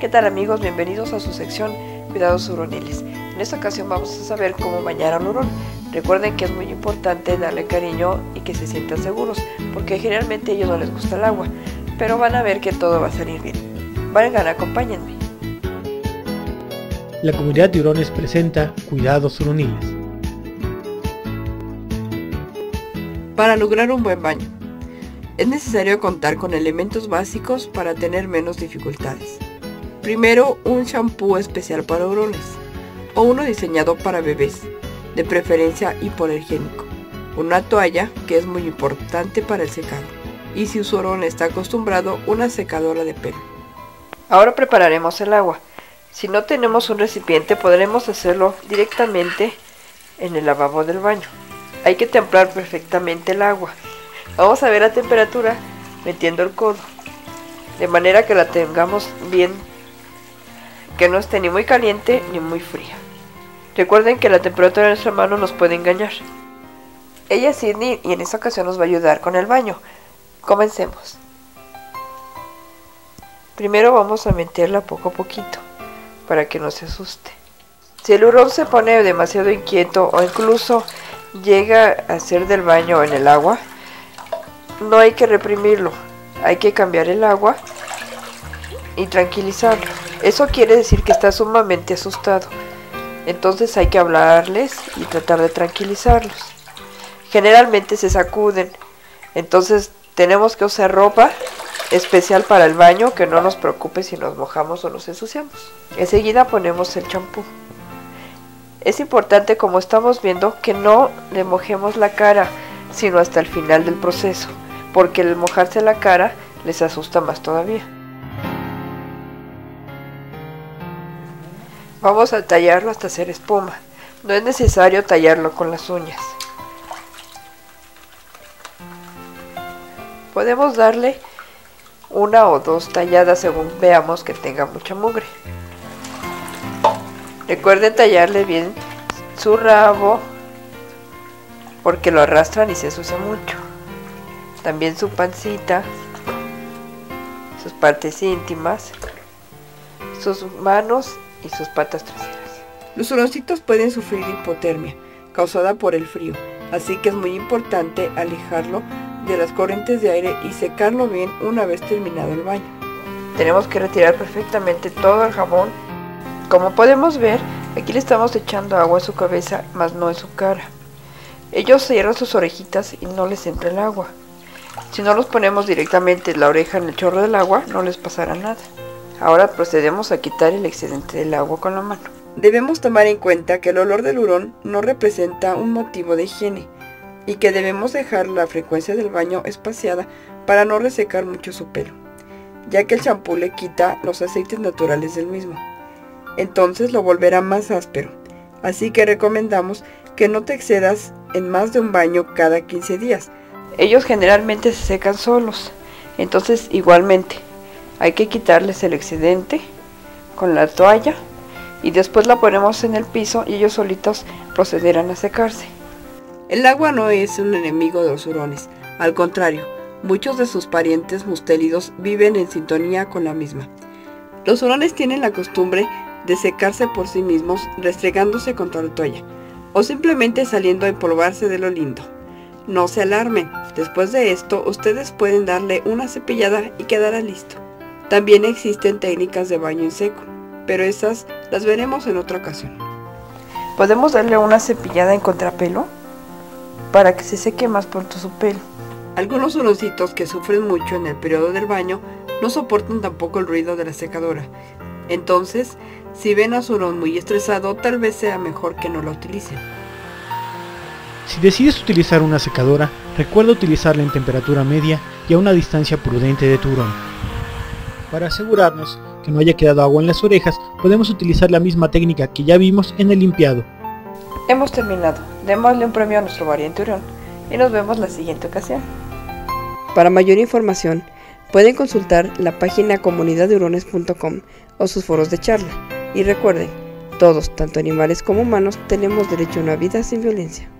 ¿Qué tal amigos? Bienvenidos a su sección Cuidados Huroneles. En esta ocasión vamos a saber cómo bañar a un hurón. Recuerden que es muy importante darle cariño y que se sientan seguros, porque generalmente a ellos no les gusta el agua, pero van a ver que todo va a salir bien. Vengan, acompáñenme. La comunidad de hurones presenta Cuidados Huroniles. Para lograr un buen baño, es necesario contar con elementos básicos para tener menos dificultades. Primero, un shampoo especial para hurones, o uno diseñado para bebés, de preferencia hipoalergénico. Una toalla, que es muy importante para el secado, y si su hurón está acostumbrado, una secadora de pelo. Ahora prepararemos el agua. Si no tenemos un recipiente, podremos hacerlo directamente en el lavabo del baño. Hay que templar perfectamente el agua. Vamos a ver la temperatura metiendo el codo, de manera que la tengamos bien, que no esté ni muy caliente ni muy fría. Recuerden que la temperatura de nuestra mano nos puede engañar. Ella es Sydney y en esta ocasión nos va a ayudar con el baño. Comencemos. Primero vamos a meterla poco a poquito, para que no se asuste. Si el hurón se pone demasiado inquieto o incluso llega a hacer del baño en el agua, no hay que reprimirlo, hay que cambiar el agua y tranquilizarlo. Eso quiere decir que está sumamente asustado, entonces hay que hablarles y tratar de tranquilizarlos. Generalmente se sacuden, entonces tenemos que usar ropa especial para el baño, que no nos preocupe si nos mojamos o nos ensuciamos. Enseguida ponemos el champú. Es importante, como estamos viendo, que no le mojemos la cara, sino hasta el final del proceso, porque el mojarse la cara les asusta más todavía. Vamos a tallarlo hasta hacer espuma. No es necesario tallarlo con las uñas. Podemos darle una o dos talladas según veamos que tenga mucha mugre. Recuerden tallarle bien su rabo, porque lo arrastran y se ensucia mucho. También su pancita, sus partes íntimas, sus manos y sus patas traseras. Los huroncitos pueden sufrir hipotermia causada por el frío, así que es muy importante alejarlo de las corrientes de aire y secarlo bien una vez terminado el baño. Tenemos que retirar perfectamente todo el jabón. Como podemos ver, aquí le estamos echando agua a su cabeza, más no en su cara. Ellos cierran sus orejitas y no les entra el agua. Si no los ponemos directamente la oreja en el chorro del agua, no les pasará nada. Ahora procedemos a quitar el excedente del agua con la mano. Debemos tomar en cuenta que el olor del hurón no representa un motivo de higiene y que debemos dejar la frecuencia del baño espaciada para no resecar mucho su pelo, ya que el champú le quita los aceites naturales del mismo. Entonces lo volverá más áspero, así que recomendamos que no te excedas en más de un baño cada 15 días. Ellos generalmente se secan solos, entonces igualmente hay que quitarles el excedente con la toalla y después la ponemos en el piso y ellos solitos procederán a secarse. El agua no es un enemigo de los hurones, al contrario, muchos de sus parientes mustélidos viven en sintonía con la misma. Los hurones tienen la costumbre de secarse por sí mismos restregándose contra la toalla o simplemente saliendo a empolvarse de lo lindo. No se alarmen, después de esto ustedes pueden darle una cepillada y quedará listo. También existen técnicas de baño en seco, pero esas las veremos en otra ocasión. Podemos darle una cepillada en contrapelo para que se seque más pronto su pelo. Algunos huroncitos que sufren mucho en el periodo del baño no soportan tampoco el ruido de la secadora. Entonces, si ven a su hurón muy estresado, tal vez sea mejor que no lo utilicen. Si decides utilizar una secadora, recuerda utilizarla en temperatura media y a una distancia prudente de tu hurón. Para asegurarnos que no haya quedado agua en las orejas, podemos utilizar la misma técnica que ya vimos en el limpiado. Hemos terminado. Démosle un premio a nuestro valiente hurón y nos vemos la siguiente ocasión. Para mayor información, pueden consultar la página comunidaddeurones.com o sus foros de charla. Y recuerden, todos, tanto animales como humanos, tenemos derecho a una vida sin violencia.